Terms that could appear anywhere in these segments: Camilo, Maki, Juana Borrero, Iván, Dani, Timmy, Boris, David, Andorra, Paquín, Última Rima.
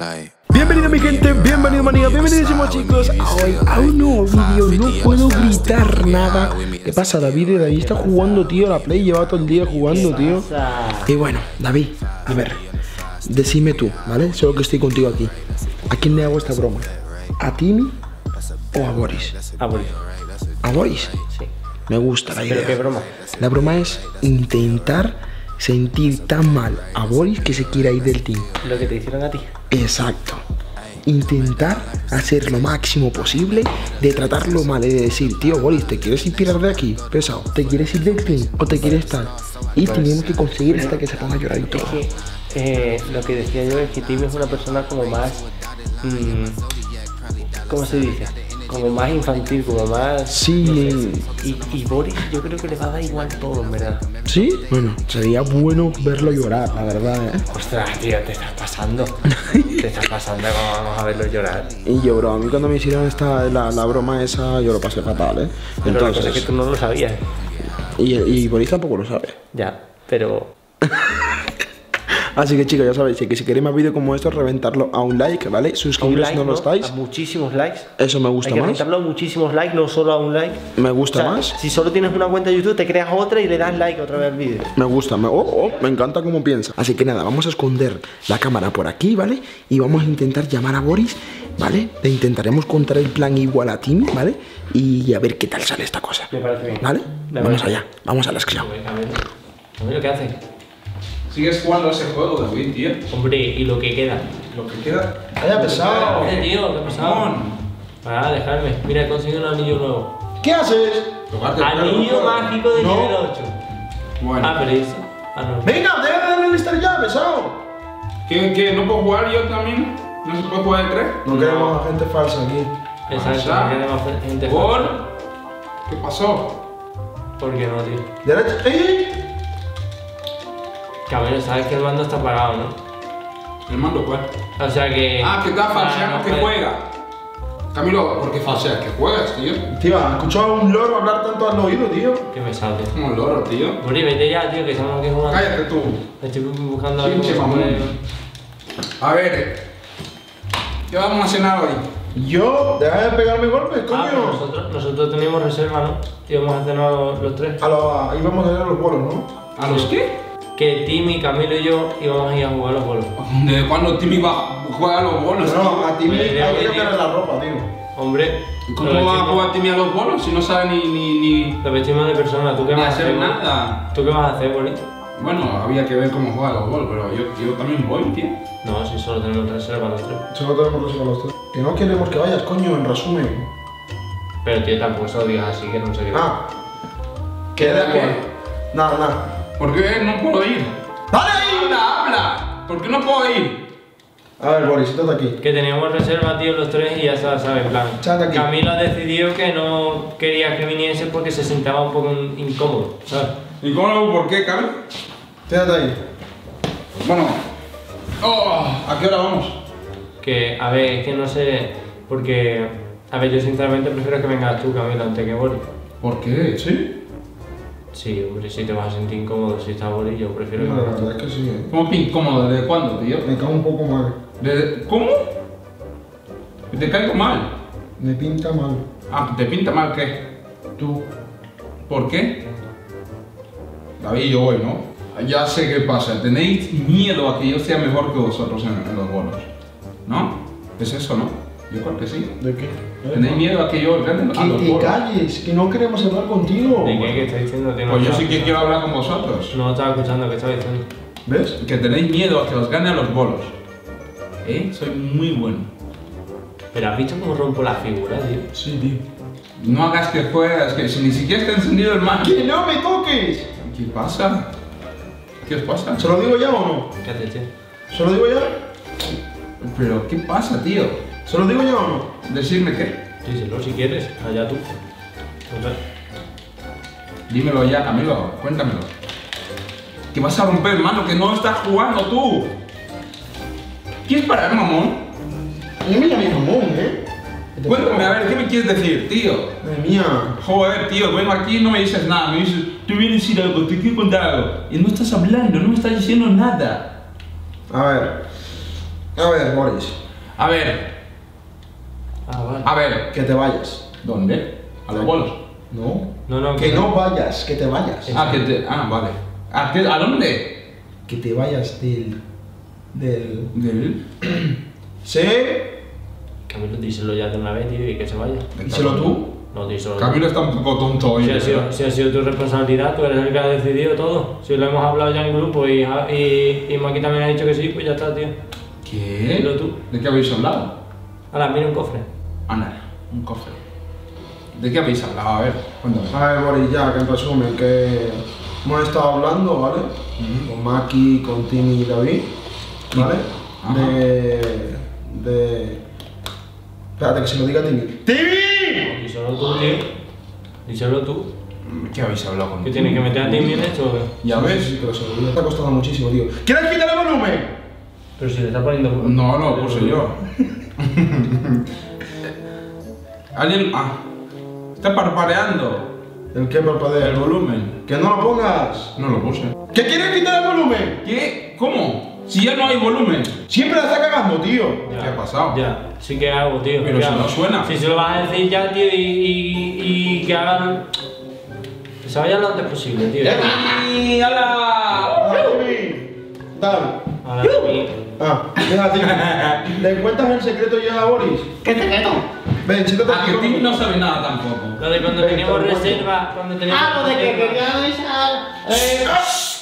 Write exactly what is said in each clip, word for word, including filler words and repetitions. like Bienvenido mi gente, bienvenido manía, bienvenidísimos chicos a hoy a un nuevo vídeo. No puedo gritar nada. ¿Qué pasa, David? David está jugando, tío, la play, lleva todo el día jugando, tío. Y bueno, David, a ver, decime tú, ¿vale? Solo que estoy contigo aquí. ¿A quién le hago esta broma? ¿A Timmy o a Boris? A Boris. ¿A Boris? Sí. Me gusta la idea. ¿Pero qué broma? La broma es intentar sentir tan mal a Boris que se quiera ir del team. Lo que te hicieron a ti. Exacto. Intentar hacer lo máximo posible de tratarlo mal, de decir, tío Boris, ¿te quieres ir tirar de aquí? Pesado, ¿te quieres ir del team o te quieres estar? Y pues, tenemos que conseguir hasta que se ponga a llorar y todo. Es que, eh, lo que decía yo es que Timmy es una persona como más, mmm, ¿cómo se dice? Como más infantil, como más... Sí. No sé. y, y Boris yo creo que le va a dar igual todo, en verdad. ¿Sí? Bueno, sería bueno verlo llorar, la verdad, ¿eh? Ostras, tío, te estás pasando. Te estás pasando como vamos a verlo llorar. Y yo, bro, a mí cuando me hicieron esta, la, la broma esa, yo lo pasé fatal, ¿eh? Pero entonces... la cosa es que tú no lo sabías. Y, y Boris tampoco lo sabe. Ya, pero... Así que chicos, ya sabéis que si queréis más vídeos como estos, reventarlo a un like, ¿vale? Suscribiros si no lo estáis. A muchísimos likes. Eso me gusta más. Hay que reventarlo a muchísimos likes, no solo a un like. Me gusta más. Si solo tienes una cuenta de YouTube, te creas otra y le das like otra vez al vídeo. Me gusta, me, oh, oh, me encanta cómo piensa. Así que nada, vamos a esconder la cámara por aquí, ¿vale? Y vamos a intentar llamar a Boris, ¿vale? Le intentaremos contar el plan igual a Timmy, ¿vale? Y a ver qué tal sale esta cosa. Me parece bien. ¿Vale? Vamos allá, vamos a la esclavitud. A ver lo que hace. ¿Sigues jugando a ese juego, David, tío? Hombre, ¿y lo que queda? ¿Lo que queda? ¡Haya pesado! ¡Eh, tío! ¡Qué pesado! Para, dejarme. Mira, he conseguido un anillo nuevo. ¿Qué haces? Anillo mágico de nivel ocho. Bueno. Ah, pero eso. Ah, no. ¡Venga, deja de revistar ya, pesado! ¿Qué, qué? ¿No puedo jugar yo también? ¿No se puede jugar el tres? No queremos gente falsa aquí. Exacto, no queremos gente falsa. ¿Por? ¿Qué pasó? ¿Por qué no, tío? ¡Derecha! ¡Eh! Camilo, sabes que el mando está apagado, ¿no? ¿El mando cuál? O sea que... Ah, que está falseando, no, que puede... juega. Camilo, ¿por qué falseas que juegas, tío? Tío, ¿has escuchado a un loro hablar tanto al oído, tío? Que me salte. Como un loro, tío. Boris, vete ya, tío, que sabemos que jugando. Cállate tú. Estoy buscando algo. Pinche mamón. A ver, ¿qué vamos a cenar hoy? ¿Yo? Deja de pegarme golpes, coño. Ah, nosotros, nosotros teníamos reserva, ¿no? Tío, vamos a cenar los, los tres. A los... Ahí vamos a cenar los bolos, ¿no? ¿A los qué? Que Timmy, Camilo y yo íbamos a ir a jugar a los bolos. ¿De cuándo Timmy va a jugar a los bolos? No, a Timmy hay que cambiar la ropa, tío. Hombre, ¿cómo va a jugar Timmy a los bolos si no sabe ni... ni, ni... Lo vestimos de persona, ¿tú qué vas a hacer? No hacer nada. ¿Tú qué vas a hacer, Boris? Bueno, había que ver cómo juega a los bolos, pero yo, yo también voy, tío. No, si solo tenemos reserva para los tres. Solo tenemos reserva para los tres. Que no queremos que vayas, coño, en resumen. Pero tío, tampoco se lo digas así, que no sé qué. Ah, ¿queda qué? Nada, nada. ¿Por qué no puedo ir? ¡Dale! ¡Habla, habla! ¿Por qué no puedo ir? A ver, Boris, siéntate aquí. Que teníamos reserva, tío, los tres y ya sabes, el plan. Aquí. Camilo ha decidido que no quería que viniese porque se sentaba un poco incómodo, ¿sabes? ¿Incómodo por qué, Carlos? Siéntate ahí. Bueno. Oh, ¿a qué hora vamos? Que, a ver, es que no sé... Porque... A ver, yo sinceramente prefiero que vengas tú, Camilo, antes que Boris. ¿Por qué? ¿Sí? Sí, hombre, si te vas a sentir incómodo si está Boris, yo prefiero... No, la verdad es que sí. ¿Cómo que incómodo? ¿Desde cuándo, tío? Me cago un poco mal. ¿Desde... ¿Cómo? ¿Te caigo mal? Me pinta mal. Ah, ¿te pinta mal qué? Tú. ¿Por qué? David, yo voy, ¿no? Ya sé qué pasa. Tenéis miedo a que yo sea mejor que vosotros en los bolos, ¿no? Es eso, ¿no? Yo creo que sí. ¿De qué? ¿Tenéis miedo a que yo gane? Que te calles, que no queremos hablar contigo. ¿De qué? ¿Qué estás diciendo? No, pues yo sí que quiero hablar con vosotros. No estaba escuchando lo que estaba diciendo. ¿Ves? Que tenéis miedo a que os gane a los bolos. ¿Eh? Soy muy bueno. ¿Pero has visto cómo rompo la figura, tío? Sí, tío. No hagas que juegas, que si ni siquiera está encendido el mando. ¡Que no me toques! ¿Qué pasa? ¿Qué os pasa? ¿Se lo digo ya o no? Fíjate, tío. ¿Se lo digo ya? Pero, ¿qué pasa, tío? ¿Se lo digo yo o no? Decirme qué. Díselo si quieres, allá tú. Okay. Dímelo ya, Camilo, cuéntamelo. Que vas a romper, hermano, que no estás jugando tú. ¿Quieres parar, mamón? No me llames mamón, ¿eh? Cuéntame, a ver, ¿qué me quieres decir, tío? Madre mía. Joder, tío, bueno, aquí no me dices nada, me dices, te voy a decir algo, te quiero contar algo. Y no estás hablando, no me estás diciendo nada. A ver. A ver, Boris. A ver. Ah, vale. A ver, que te vayas. ¿Dónde? ¿A los bolos? No. No, no. Que no, no vayas, que te vayas. Ah, que te... Ah, vale. ¿A, qué, ¿A dónde? Que te vayas del... Del... Del... Sí. Camilo, díselo ya de una vez, tío, y que se vaya. Díselo tú. No, díselo. Camilo está un poco tonto hoy. Si ha sido, si ha sido tu responsabilidad, tú eres el que ha decidido todo. Si lo hemos hablado ya en grupo y, y, y Maki también ha dicho que sí, pues ya está, tío. ¿Qué? Díselo tú. ¿De qué habéis hablado? Ahora, mira un cofre. Ana, un cofre. ¿De qué habéis hablado? A ver, cuéntame. A ver, Boris, ya, que en resumen, que hemos estado hablando, ¿vale? Uh-huh. Con Maki, con Timmy y David, ¿vale? Ajá. De... de... Espérate, que se lo diga a Timmy. ¡Timmy! Díselo tú, tío. Díselo tú. ¿Qué habéis hablado con Timmy? ¿Qué tienes que meter a Timmy en esto o qué? Ya ves. Sí, pero se lo está costando muchísimo, tío. ¿Quieres quitar el volumen? Pero si le está poniendo... No, no, pues soy yo. Alguien... Ah. Está parpadeando. ¿El qué parpadea? El volumen. ¡Que no lo pongas! No lo puse. ¿Qué quieres quitar el volumen? ¿Qué? ¿Cómo? Si ya no hay volumen. Siempre la está cagando, tío. Ya. ¿Qué ha pasado? Ya. Sí que hago, tío. Pero si no suena. Si se lo vas a decir ya, tío, y, y, y que hagan... Que se vayan lo antes posible, tío. ¡Ya! ¡Hala! ¡Hala, Timmy! ¡Dale! ¡Hala, Timmy! Ah, venga, tío. ¿Le cuentas el secreto ya a Boris? ¿Qué secreto? Ven, siéntate. A que Tim no sabe nada tampoco. Lo de cuando teníamos reserva, cuando teníamos... Ah, lo de que queríais al... Eh...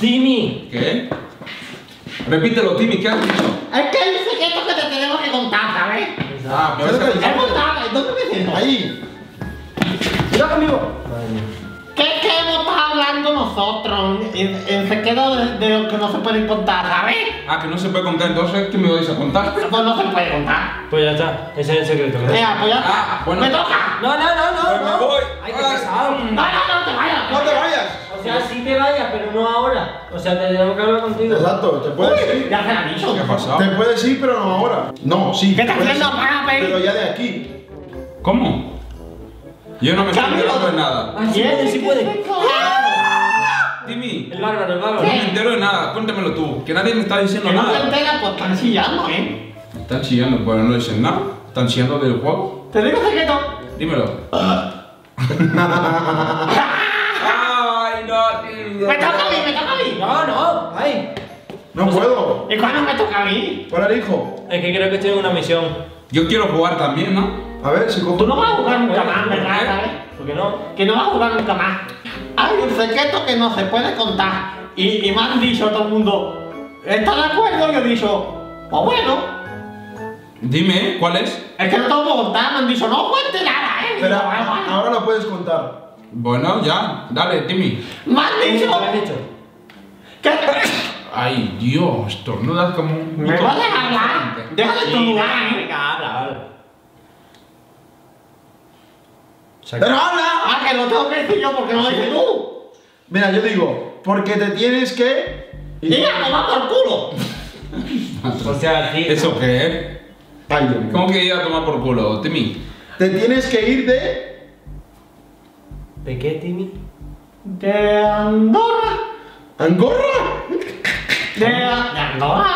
Timmy. ¿Qué? Repítelo, Timmy, ¿qué has dicho? Es que hay un secreto que te tenemos que contar, ¿sabes? Ah, pero eso es... ¿Dónde me siento? Ahí. Mira conmigo. ¿Qué es que hemos estado hablando nosotros? El secreto de lo que no se puede contar, ¿sabes? Ah, que no se puede contar, entonces, ¿qué me vais a contar? Pues no se puede contar. Pues ya está, ese es el secreto. Venga, pues ya está. Ah, bueno. ¡Me toca! No, no, no, no. Pues me voy. Ay, qué pesado. No, no, no te vayas. No te vayas. O sea, sí te vayas, pero no ahora. O sea, te tengo que hablar contigo. Exacto, te puedes ir. Ya se la dicho. ¿Qué ha pasado? Te puedes ir, pero no ahora. No, sí. ¿Qué estás haciendo? Para, pero ya de aquí. ¿Cómo? Yo no me estoy enterando de nada. ¿Quién? ¿Sí? ¿Sí? ¿Sí puede? Timmy, el bárbaro, el bárbaro. No me entero de nada, cuéntamelo tú. Que nadie me está diciendo nada. No te enteras, pues están chillando, ¿eh? Están chillando, pero no dicen nada. Están chillando del juego. Te digo secreto. Dímelo. Ay, no, tío. Me toca a mí, me toca a mí. No, no, ay. No puedo. ¿Y cuándo me toca a mí? ¿Cuál elijo? Es que creo que estoy en una misión. Yo quiero jugar también, ¿no? A ver, si cojo... Tú no vas a jugar nunca más, ¿verdad? ¿Sabes? ¿Por qué no? Que no vas a jugar nunca más. Hay un secreto que no se puede contar. Y, y me han dicho todo el mundo, ¿estás de acuerdo? Yo he dicho, pues bueno. Dime, ¿cuál es? Es que no te lo puedo contar, me han dicho, no cuentes nada, ¿eh? Pero digo, bueno, bueno. Ahora lo puedes contar. Bueno, ya, dale, Timmy. Me han dicho... ¿Qué has dicho? ¿Qué? Ay, Dios, estornudas como un... ¿Me vas a hablar? Deja de estornudar, ¿eh? Venga, habla, habla. ¡Pero habla! ¡Ah, que lo tengo que decir yo porque no lo dices tú! Mira, yo digo, porque te tienes que... ¡Diga, me va por culo! O sea, tío... ¿Eso qué? Ay, Dios mío. ¿Cómo que ir a tomar por culo, Timmy? Te tienes que ir de... ¿De qué, Timmy? De Andorra. ¿Angorra? De, de Andorra.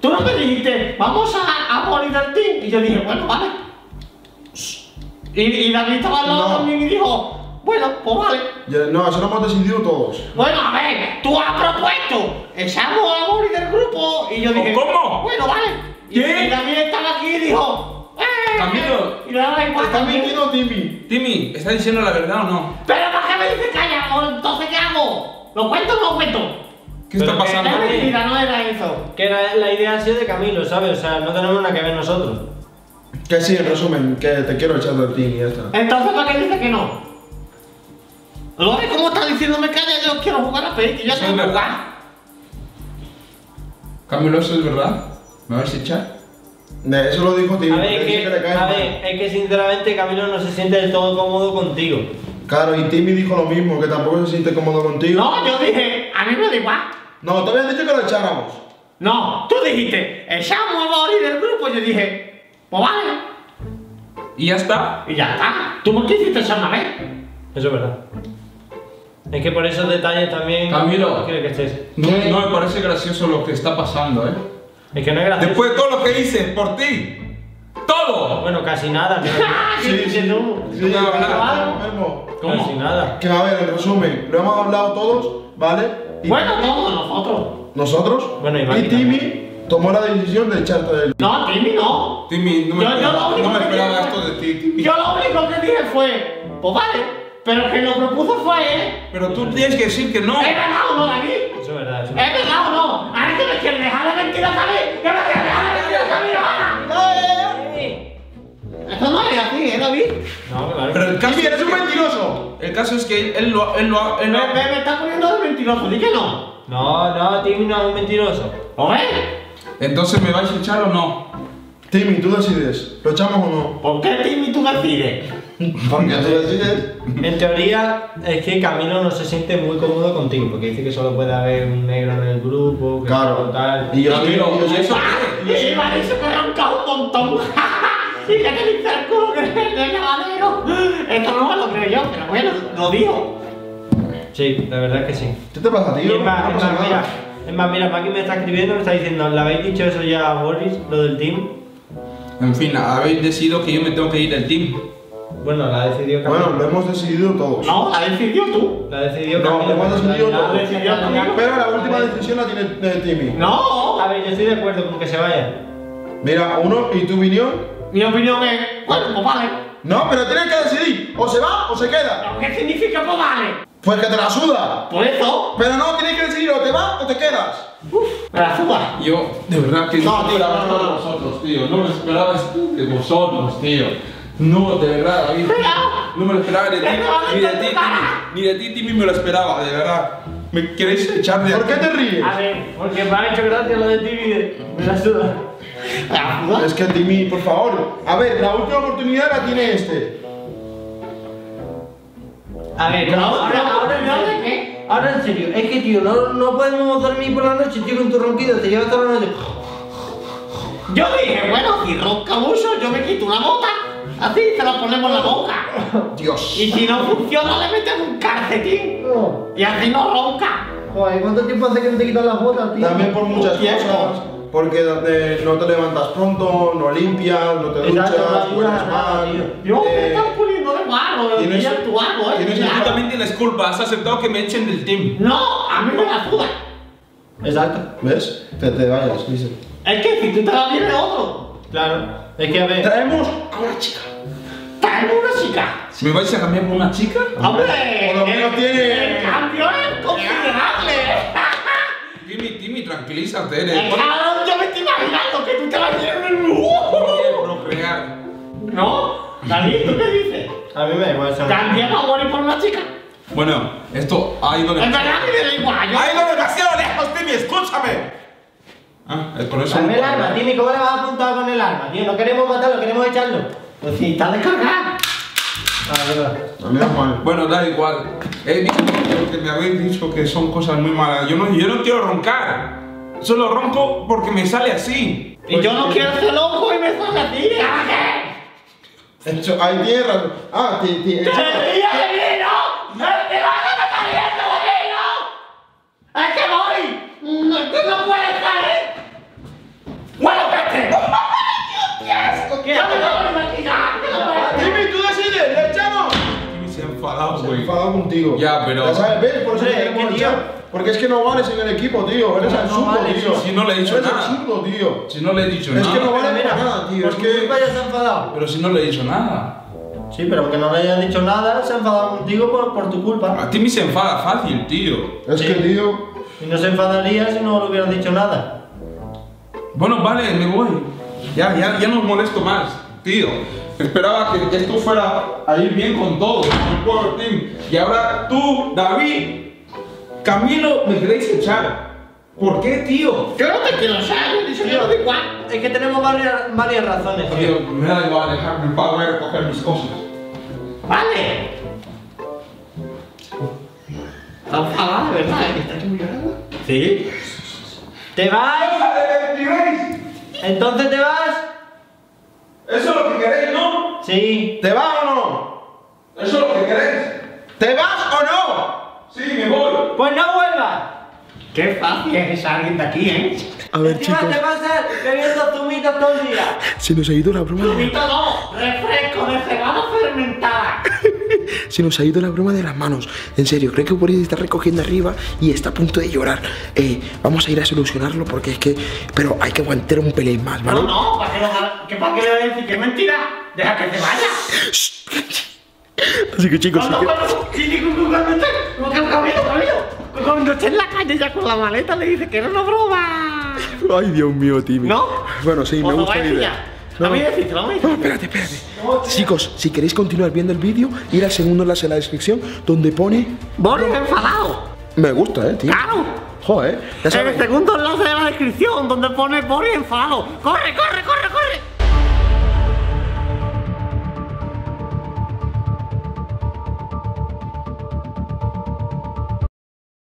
Tú no me dijiste, vamos a, a morir al team. Y yo dije, bueno, vale. Y, y David estaba al lado también y dijo, bueno, pues vale. Yo, no, eso lo hemos decidido todos. Bueno, a ver, tú has propuesto, echamos a Boris del grupo y yo dije, ¿cómo? Bueno, vale. ¿Qué? Y, y David estaba aquí y dijo, ¡eh! Camilo, y nada, igual, está mintiendo Timmy. Timmy, ¿está diciendo la verdad o no? Pero ¿para qué me dices calla? ¿O entonces qué hago? ¿Lo cuento o no lo cuento? ¿Qué está pasando? La mentira no era eso. Que era la idea ha sido de Camilo, ¿sabes? O sea, no tenemos nada que ver nosotros. Que sí, en resumen, que te quiero echar del team y ya está. Entonces, ¿para qué dices que no? Lore, ¿cómo estás diciéndome calla? Yo quiero jugar a pedir, que yo quiero jugar. Camilo, ¿eso es verdad? ¿Me vais a echar? De eso lo dijo Timmy. A ver, que, que a ver, es que sinceramente Camilo no se siente del todo cómodo contigo. Claro, y Timmy dijo lo mismo, que tampoco se siente cómodo contigo. No, yo dije, a mí me da igual. No, tú habías dicho que lo echáramos. No, tú dijiste, echamos a Boris del grupo, yo dije... Pues vale. ¿Y ya está? Y ya está. ¿Tú por qué hiciste eso una vez? Eso es verdad. Es que por esos detalles también... Camilo, no, no me parece gracioso lo que está pasando, ¿eh? Es que no es gracioso. Después de todo lo que hice por ti. ¡Todo! Bueno, casi nada. Pero... sí, sí, no. Sí, sí, ¿cómo? Casi nada. Que a ver, en resumen, lo hemos hablado todos, ¿vale? Y bueno, todos nosotros. ¿Nosotros? Bueno, Iván. Y Timmy también tomó la decisión de echarte del... No, Timmy no. Timmy, no me yo, esperaba, yo no me esperaba esto de ti, Timmy. Yo lo único que dije fue, pues vale, pero el que lo propuso fue él. Pero tú tienes que decir que no. ¿Es verdad o no, Dani? Eso es verdad. Eso es verdad. ¿Es verdad o no? A ver, que me quieres dejar de mentiras a mí. ¡Que me quieres dejar de mentiras a mí, Iván! Esto no es así, ¿eh, David? No, claro. Pero el caso es que eres un mentiroso. El caso es que él lo... Él lo, él lo... Me, me, me está poniendo de mentiroso, di que no. No, no, Timmy no es un mentiroso. ¿Oye? Entonces, ¿me vais a echar o no? Timmy, tú decides. ¿Lo echamos o no? ¿Por qué, Timmy, tú decides? Porque tú decides. En teoría, es que Camilo no se siente muy cómodo contigo, porque dice que solo puede haber un negro en el grupo, que claro, tal... Y yo, Camilo, yo, yo, yo, eso... Y vale, se me arranca un montón. Y ya que el culo que el lavadero. Esto no me lo creo yo, pero bueno, lo digo. Sí, la verdad es que sí. ¿Qué te pasa, tío? Es más, no más, mira, es más, mira, Paquín me está escribiendo, me está diciendo, ¿le habéis dicho eso ya a Boris, lo del team? En fin, habéis decidido que yo me tengo que ir del team. Bueno, la ha decidido Camilo. Bueno, lo hemos decidido todos. No, la decidió tú. La decidió Camilo. No, lo hemos decidido todos. Pero la última decisión la tiene Timmy. No. A ver, yo estoy de acuerdo con que se vaya. Mira, uno, ¿y tu opinión? Mi opinión es, bueno, pues vale. No, pero tienes que decidir, o se va o se queda. ¿Qué significa pues vale? Pues que te la suda. ¿Por eso? Pero no, tienes que decidir, o te vas o te quedas. Uff, me la suda. Yo, de verdad que no, no tío, no, no, no, vosotros, tío. No me lo esperabas de vosotros, tío. No, de verdad, David. No me lo esperaba de ti, ni de ti, Timmy. Ni de ti, Timmy, me lo esperaba, de verdad. ¿Me queréis echar de aquí? ¿Por qué te ríes? A ver, porque me ha hecho gracia lo de Timmy. Me la suda. Es que Timmy, por favor. A ver, la última oportunidad la tiene este. A ver, no, ahora, ahora, ahora, ¿eh? Ahora en serio, es que tío, no, no podemos dormir por la noche, tío, con tu ronquido, te llevas toda la noche. Yo dije, bueno, si ronca mucho, yo me quito una bota. Así te la ponemos en la boca. Dios. Y si no funciona, le metemos un calcetín. No. Y así no ronca. Joder, ¿cuánto tiempo hace que no te quitas las botas, tío? También por muchas cosas. Porque eh, no te levantas pronto, no limpias, no te duchas, hueles mal. Yo me están poniendo de malo, yo estoy actuando, eh. Tú también tienes culpa, has aceptado que me echen del team. No, a mí me la suda. Exacto. ¿Ves? Te, te vayas, dice. Es que si tú te la vienes otro. Claro, es que a ver. Traemos a una chica. Traemos una chica. ¿Me vais a cambiar por una chica? ¡Hombre! Por lo menos tiene. El cambio es considerable. Timmy, Timmy, tranquilízate, eh. Imaginando que tú te vas a llevar en el mundo. ¿No? David, ¿tú qué dices? A mí me da igual. ¿También va a morir por una chica? Bueno, esto ha ido demasiado. Es verdad que me da igual. Ha ido demasiado lejos, Timmy, escúchame. Ah, es por eso. Dame el arma, Timmy, ¿cómo le vas a apuntar con el arma? Tío, no queremos matarlo, queremos echarlo. Pues si está descargado. Bueno, da igual. He dicho que me habéis dicho que son cosas muy malas. Yo no, yo no quiero roncar. Solo ronco porque me sale así. Y yo no quiero ser loco y me sale así. Hecho, hay tierra. Ah, ti, ti. ¡Te ríes de mí, no! ¡Te vas a estar riendo de mí, no! ¡Es que voy! ¡No, no puedes estar, eh! ¡Bueno, peste! ¡Dios! ¡Qué asco! ¡No me lo imaginas! ¡Dime, tú decides! ¡Le echamos! Se ha enfadado, güey. Se ha enfadado contigo. Ya, pero... ¿La sabes? ¿Ves? Por eso te queremos echar. Porque es que no vales en el equipo, tío. Eres absurdo, tío. Si no le he dicho nada. Eres absurdo, tío. Si no le he dicho nada. Es que no vale nada, tío. Es que vaya se ha enfadado. Pero si no le he dicho nada. Sí, pero porque no le hayas dicho nada, se ha enfadado contigo por, por tu culpa. A Timmy se enfada fácil, tío. Es que, tío. Y no se enfadaría si no le hubieras dicho nada. Bueno, vale, me voy. Ya, ya, ya no os molesto más, tío. Esperaba que esto fuera a ir bien con todos, con todo el team. Y ahora tú, David. Camilo, me queréis echar. ¿Por qué, tío? Claro que te lo sabes, tío. Es que tenemos varias, varias razones, tío. Tío, me da igual dejarme en paz, voy a recoger mis cosas. ¡Vale! ¿Está enfadada, de verdad? ¿Estás llorando? ¿Sí? ¿Te vas? ¿Entonces te vas? Eso es lo que queréis, ¿no? Sí. ¿Te vas o no? Eso es lo que queréis. ¿Te vas o no? Sí, me voy. Pues no vuelvas. Qué fácil es alguien de aquí, ¿eh? A ver, ¿qué chicos? ¿Qué te pasa bebiendo zumito todo el día? Se nos ha ido la broma. Zumito no, refresco de cebada fermentada. Se nos ha ido la broma de las manos. En serio, creo que por ahí está recogiendo arriba y está a punto de llorar. Eh, vamos a ir a solucionarlo porque es que... Pero hay que aguantar un pelín más, ¿vale? No, no, ¿para qué, lo... ¿Qué, para qué le voy a decir? ¡Qué mentira! ¡Deja que se vaya! Así que chicos... No, no, cuando esté en la calle ya con la maleta le dice que era una broma. Ay, Dios mío, Timmy. ¿No? Bueno, sí, me gusta la idea. No, a mí decís, vamos a ir. No, espérate, espérate. Chicos, si queréis continuar viendo el vídeo, ir al segundo enlace en la descripción donde pone... ¡Boris enfadado! Me gusta, eh, tío. ¡Claro! Joder. En el segundo enlace de la descripción donde pone Boris enfadado. ¡Corre, corre, corre, corre!